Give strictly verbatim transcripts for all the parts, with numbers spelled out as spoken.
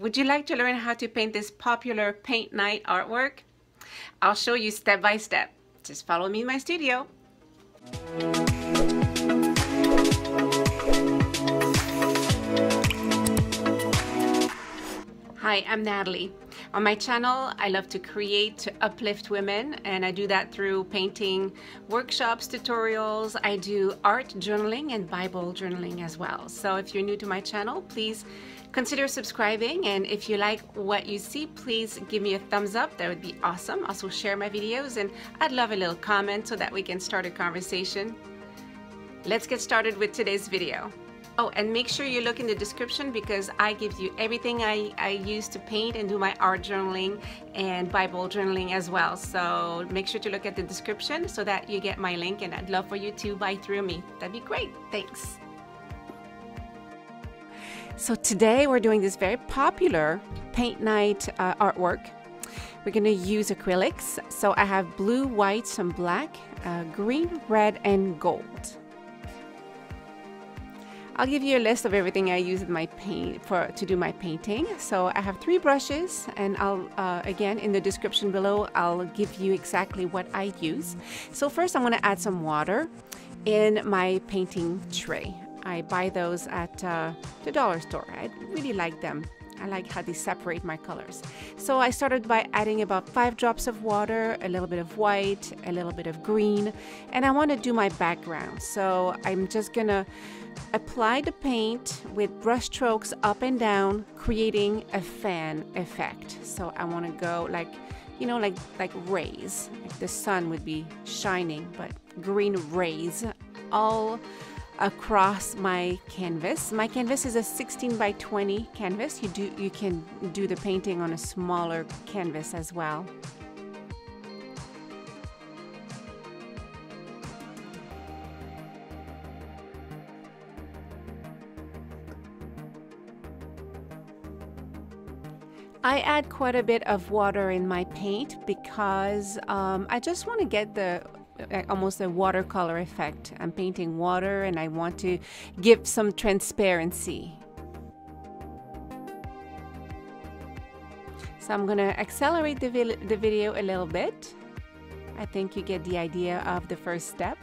Would you like to learn how to paint this popular Paint Night artwork? I'll show you step by step. Just follow me in my studio. Hi, I'm Natalie. On my channel, I love to create to uplift women, and I do that through painting workshops, tutorials. I do art journaling and Bible journaling as well. So if you're new to my channel, please consider subscribing, and if you like what you see, please give me a thumbs up. That would be awesome. Also share my videos, and I'd love a little comment so that we can start a conversation. Let's get started with today's video. Oh, and make sure you look in the description because I give you everything I, I use to paint and do my art journaling and Bible journaling as well. So make sure to look at the description so that you get my link, and I'd love for you to buy through me. That'd be great. Thanks. So today we're doing this very popular Paint Night uh, artwork. We're going to use acrylics. So I have blue, white, some black, uh, green, red, and gold. I'll give you a list of everything I use in my paint for to do my painting. So I have three brushes, and I'll uh, again in the description below I'll give you exactly what I use. So first I'm going to add some water in my painting tray. I buy those at uh, the dollar store. I really like them. I like how they separate my colors. So I started by adding about five drops of water, a little bit of white, a little bit of green, and I want to do my background. So I'm just gonna apply the paint with brush strokes up and down, creating a fan effect. So I want to go like, you know, like like rays. Like the sun would be shining, but green rays all across my canvas. My canvas is a sixteen by twenty canvas. You do you can do the painting on a smaller canvas as well. I add quite a bit of water in my paint because um, I just want to get the almost a watercolor effect. I'm painting water and I want to give some transparency. So I'm going to accelerate the, vi the video a little bit. I think you get the idea of the first step.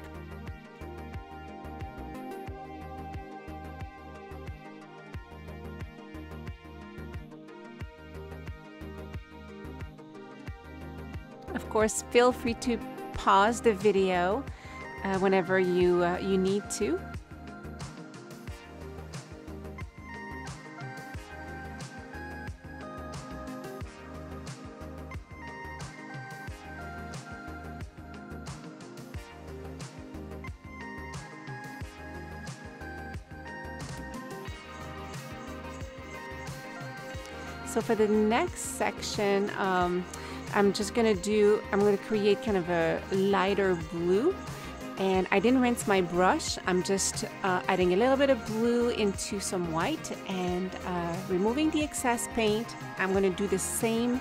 Of course, feel free to pause the video uh, whenever you uh, you need to. So for the next section, um, I'm just gonna do, I'm gonna create kind of a lighter blue, and I didn't rinse my brush. I'm just uh, adding a little bit of blue into some white and uh, removing the excess paint. I'm gonna do the same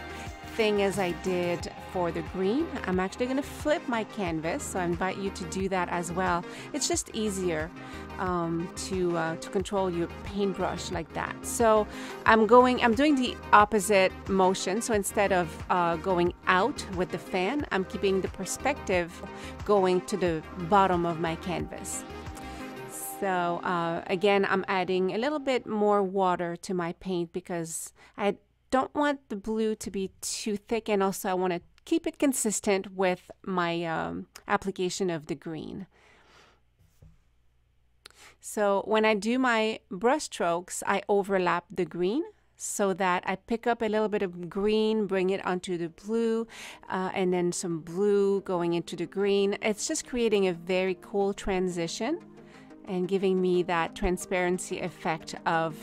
thing as I did for the green. I'm actually gonna flip my canvas, so I invite you to do that as well. It's just easier um, to, uh, to control your paintbrush like that. So I'm going, I'm doing the opposite motion. So instead of uh, going out with the fan, I'm keeping the perspective going to the bottom of my canvas. So uh, again, I'm adding a little bit more water to my paint because I don't want the blue to be too thick, and also I want to keep it consistent with my um, application of the green. So when I do my brush strokes, I overlap the green so that I pick up a little bit of green, bring it onto the blue, uh, and then some blue going into the green. It's just creating a very cool transition and giving me that transparency effect of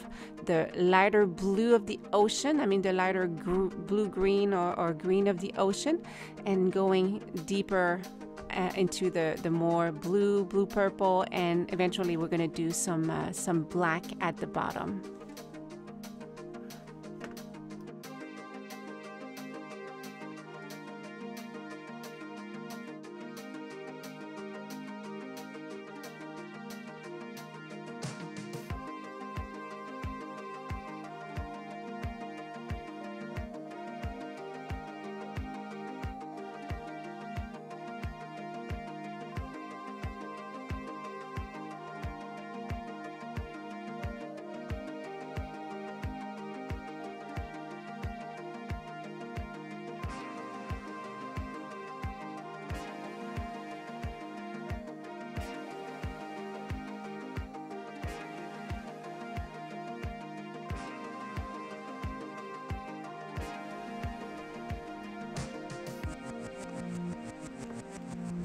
the lighter blue of the ocean, I mean the lighter gr blue-green or, or green of the ocean, and going deeper uh, into the, the more blue, blue-purple, and eventually we're gonna do some, uh, some black at the bottom.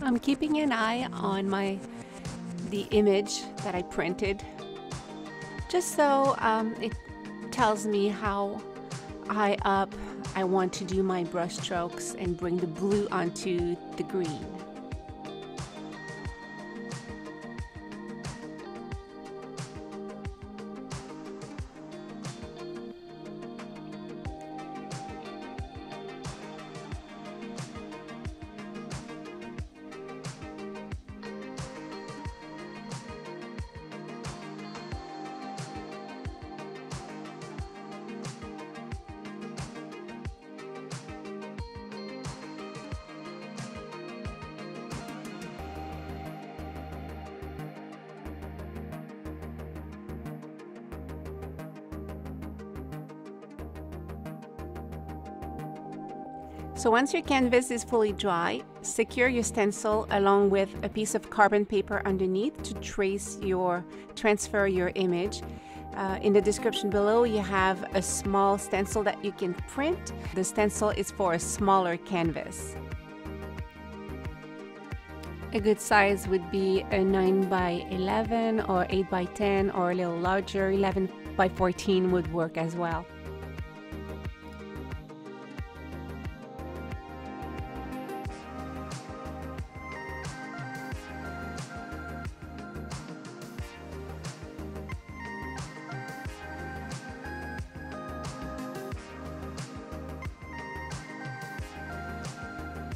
I'm keeping an eye on my the image that I printed, just so um, it tells me how high up I want to do my brush strokes and bring the blue onto the green. So once your canvas is fully dry, secure your stencil along with a piece of carbon paper underneath to trace your, transfer your image. Uh, in the description below, you have a small stencil that you can print. The stencil is for a smaller canvas. A good size would be a nine by eleven or eight by ten, or a little larger, eleven by fourteen would work as well.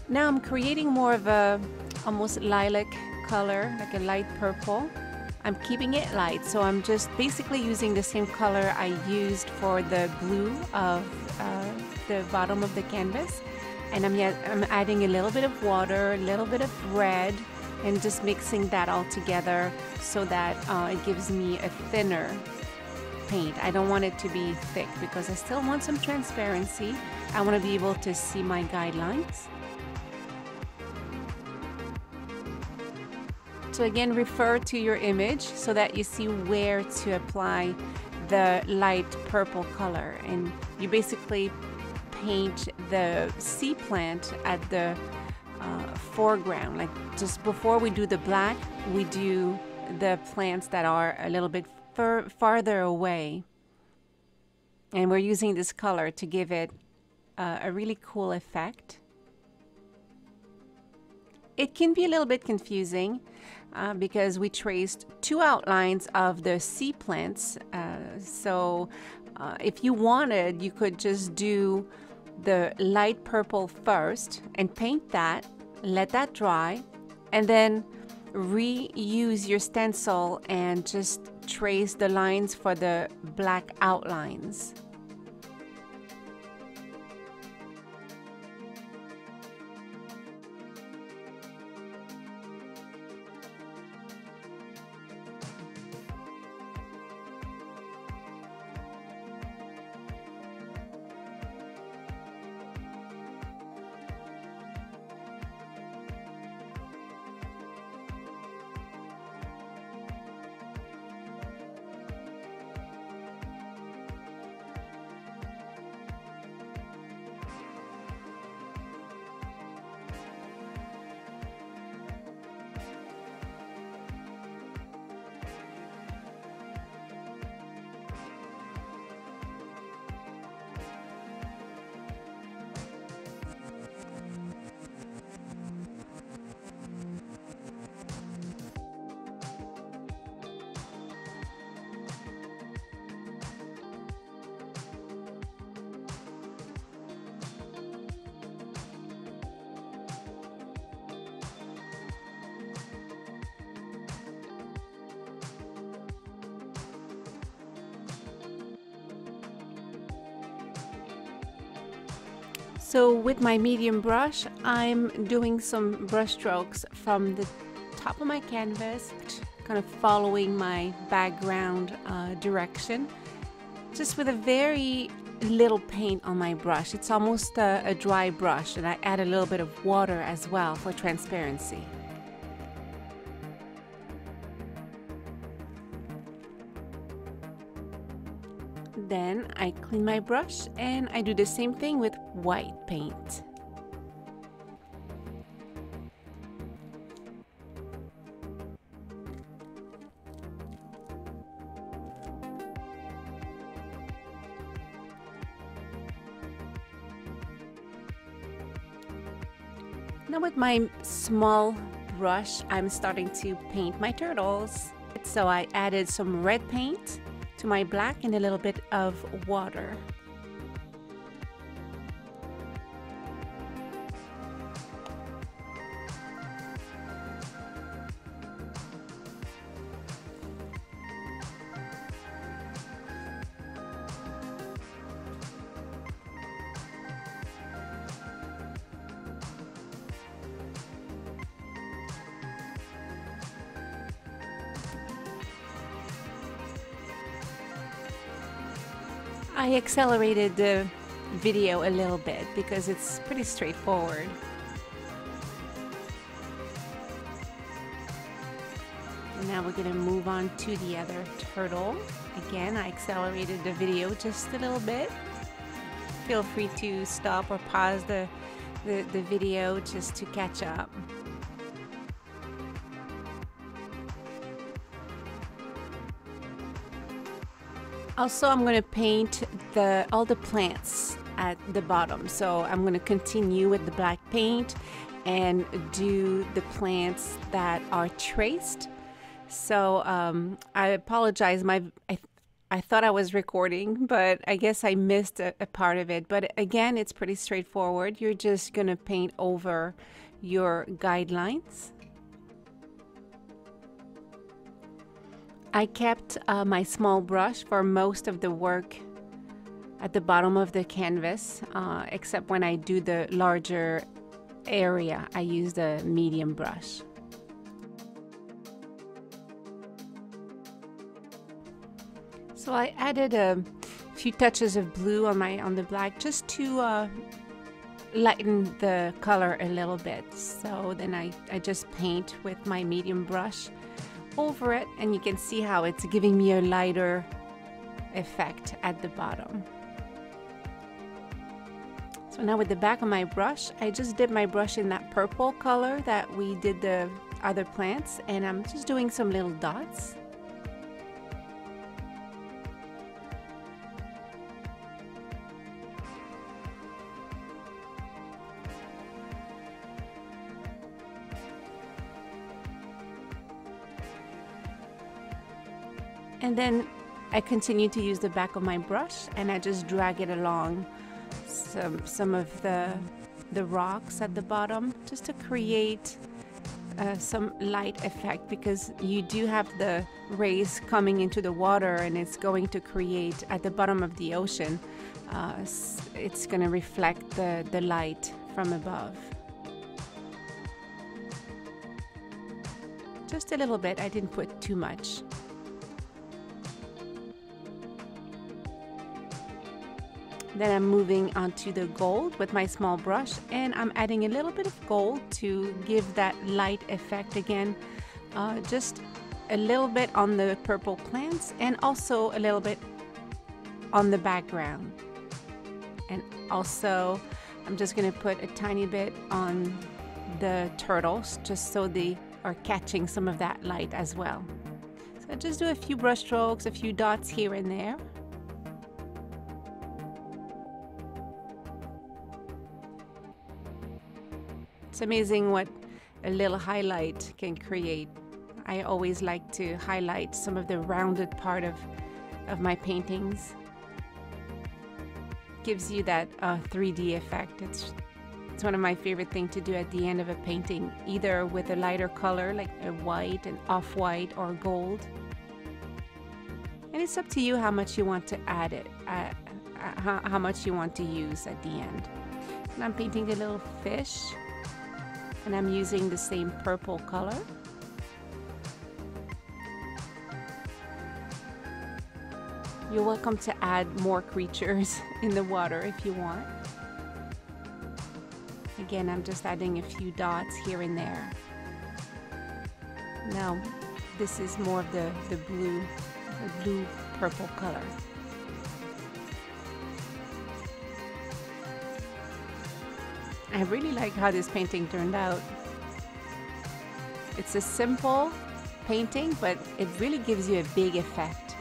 Now I'm creating more of a almost lilac color, like a light purple. I'm keeping it light, so I'm just basically using the same color I used for the blue of uh, the bottom of the canvas. And I'm, yet, I'm adding a little bit of water, a little bit of red, and just mixing that all together so that uh, it gives me a thinner paint. I don't want it to be thick because I still want some transparency. I want to be able to see my guidelines. So again, refer to your image so that you see where to apply the light purple color, and you basically paint the sea plant at the uh, foreground. Like just before we do the black, we do the plants that are a little bit far farther away, and we're using this color to give it uh, a really cool effect. It can be a little bit confusing uh, because we traced two outlines of the sea plants. Uh, so uh, if you wanted, you could just do the light purple first and paint that, let that dry, and then reuse your stencil and just trace the lines for the black outlines. So with my medium brush, I'm doing some brush strokes from the top of my canvas, kind of following my background uh, direction, just with a very little paint on my brush. It's almost a, a dry brush, and I add a little bit of water as well for transparency. Then I clean my brush and I do the same thing with white paint. Now with my small brush, I'm starting to paint my turtles. So I added some red paint to my black and a little bit of water. I accelerated the video a little bit because it's pretty straightforward. And now we're going to move on to the other turtle. Again, I accelerated the video just a little bit. Feel free to stop or pause the, the, the video just to catch up. Also, I'm going to paint the, all the plants at the bottom. So I'm going to continue with the black paint and do the plants that are traced. So um, I apologize. My I, I thought I was recording, but I guess I missed a, a part of it. But again, it's pretty straightforward. You're just going to paint over your guidelines. I kept uh, my small brush for most of the work at the bottom of the canvas, uh, except when I do the larger area, I use the medium brush. So I added a few touches of blue on my on the black just to uh, lighten the color a little bit. So then I, I just paint with my medium brush over it, and you can see how it's giving me a lighter effect at the bottom. So now with the back of my brush, I just dip my brush in that purple color that we did the other plants, and I'm just doing some little dots. And then I continue to use the back of my brush, and I just drag it along some, some of the, the rocks at the bottom just to create uh, some light effect, because you do have the rays coming into the water, and it's going to create at the bottom of the ocean. Uh, it's going to reflect the, the light from above. Just a little bit, I didn't put too much. Then I'm moving on to the gold with my small brush, and I'm adding a little bit of gold to give that light effect again. Uh, just a little bit on the purple plants and also a little bit on the background. And also I'm just going to put a tiny bit on the turtles just so they are catching some of that light as well. So I just do a few brush strokes, a few dots here and there. It's amazing what a little highlight can create. I always like to highlight some of the rounded part of, of my paintings. Gives you that uh, three D effect. It's, it's one of my favorite things to do at the end of a painting, either with a lighter color like a white, an off-white, or gold. And it's up to you how much you want to add it, uh, uh, how, how much you want to use at the end. And I'm painting a little fish. And I'm using the same purple color. You're welcome to add more creatures in the water if you want. Again, I'm just adding a few dots here and there. Now, this is more of the, the blue, the blue purple color. I really like how this painting turned out. It's a simple painting, but it really gives you a big effect.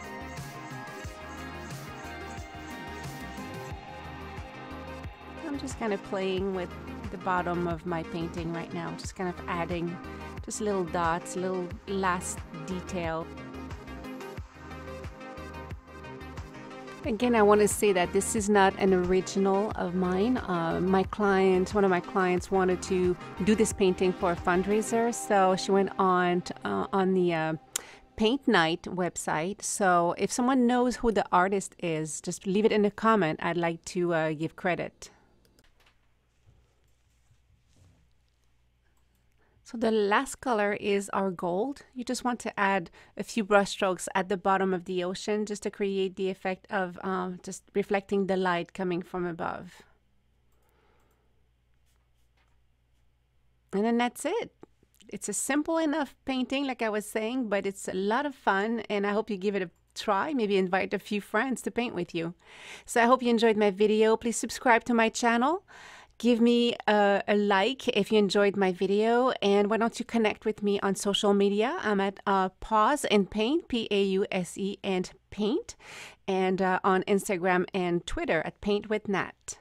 I'm just kind of playing with the bottom of my painting right now, just kind of adding just little dots, little last detail. Again, I want to say that this is not an original of mine. Uh, my client, one of my clients wanted to do this painting for a fundraiser, so she went on to, uh, on the uh, Paint Night website. So if someone knows who the artist is, just leave it in a comment. I'd like to uh, give credit. So the last color is our gold. You just want to add a few brush strokes at the bottom of the ocean just to create the effect of um, just reflecting the light coming from above. And then that's it. It's a simple enough painting, like I was saying, but it's a lot of fun, and I hope you give it a try. Maybe invite a few friends to paint with you. So I hope you enjoyed my video. Please subscribe to my channel. Give me a, a like if you enjoyed my video, and why don't you connect with me on social media. I'm at uh, Pause and Paint, P A U S E and Paint, and uh, on Instagram and Twitter at Paint with Nat.